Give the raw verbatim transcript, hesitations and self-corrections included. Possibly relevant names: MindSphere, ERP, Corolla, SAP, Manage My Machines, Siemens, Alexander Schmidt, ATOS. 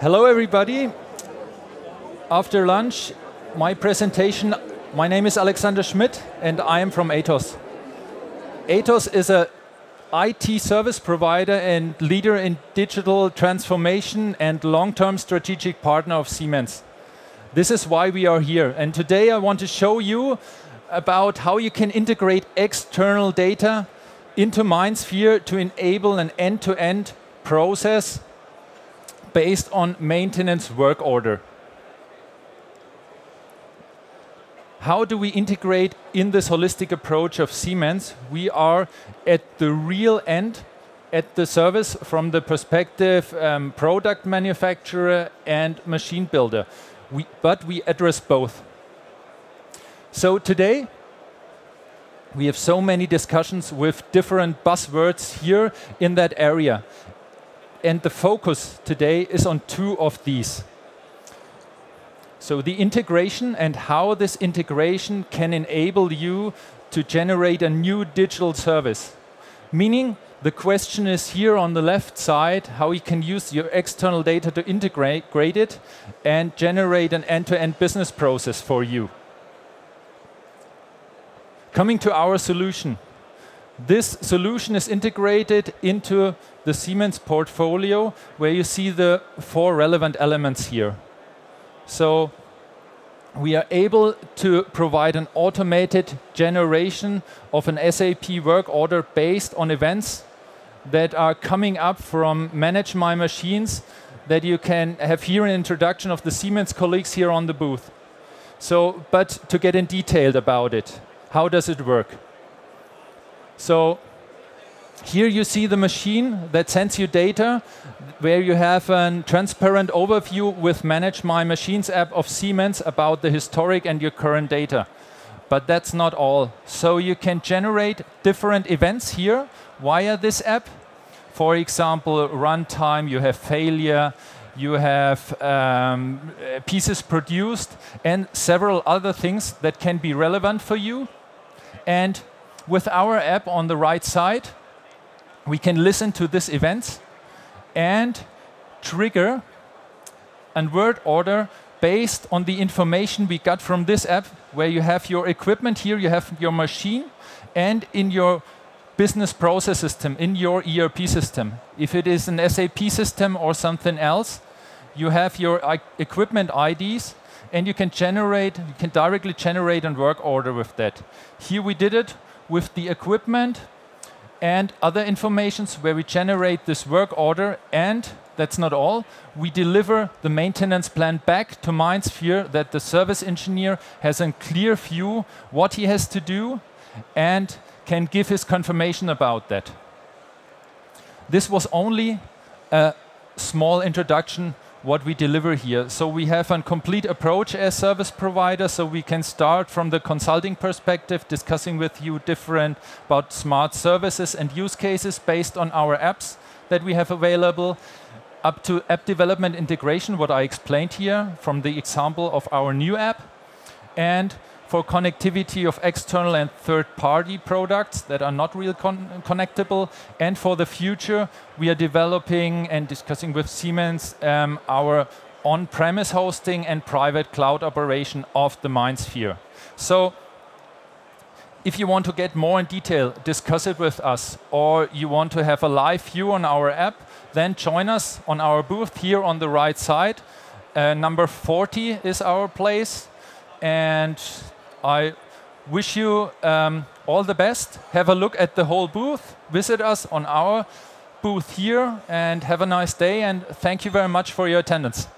Hello everybody. After lunch, my presentation. My name is Alexander Schmidt and I am from ATOS. ATOS is a I T service provider and leader in digital transformation and long-term strategic partner of Siemens. This is why we are here. And today I want to show you about how you can integrate external data into MindSphere to enable an end-to-end process based on maintenance work order. How do we integrate in this holistic approach of Siemens? We are at the real end, at the service from the perspective um, product manufacturer and machine builder. We, but we address both. So today, we have so many discussions with different buzzwords here in that area. And the focus today is on two of these. So the integration and how this integration can enable you to generate a new digital service. Meaning, the question is here on the left side, how you can use your external data to integrate it and generate an end-to-end business process for you. Coming to our solution. This solution is integrated into the Siemens portfolio, where you see the four relevant elements here. So we are able to provide an automated generation of an S A P work order based on events that are coming up from Manage My Machines that you can have here an introduction of the Siemens colleagues here on the booth. So, but to get in detail about it, how does it work? So here you see the machine that sends you data, where you have a transparent overview with Manage My Machines app of Siemens about the historic and your current data. But that's not all. So you can generate different events here via this app. For example, runtime, you have failure, you have um, pieces produced, and several other things that can be relevant for you. And with our app on the right side, we can listen to this event and trigger a work order based on the information we got from this app, where you have your equipment here, you have your machine, and in your business process system, in your E R P system. If it is an S A P system or something else, you have your equipment I Ds, and you can generate, you can directly generate a work order with that. Here we did it with the equipment and other informations where we generate this work order, and that's not all. We deliver the maintenance plan back to MindSphere that the service engineer has a clear view what he has to do and can give his confirmation about that. This was only a small introduction what we deliver here. So we have a complete approach as service provider, so we can start from the consulting perspective, discussing with you different about smart services and use cases based on our apps that we have available, up to app development integration, what I explained here from the example of our new app, and for connectivity of external and third-party products that are not real con connectable. And for the future, we are developing and discussing with Siemens um, our on-premise hosting and private cloud operation of the MindSphere. So if you want to get more in detail, discuss it with us, or you want to have a live view on our app, then join us on our booth here on the right side. Uh, number forty is our place. And I wish you um, all the best. Have a look at the whole booth. Visit us on our booth here and have a nice day. And thank you very much for your attendance.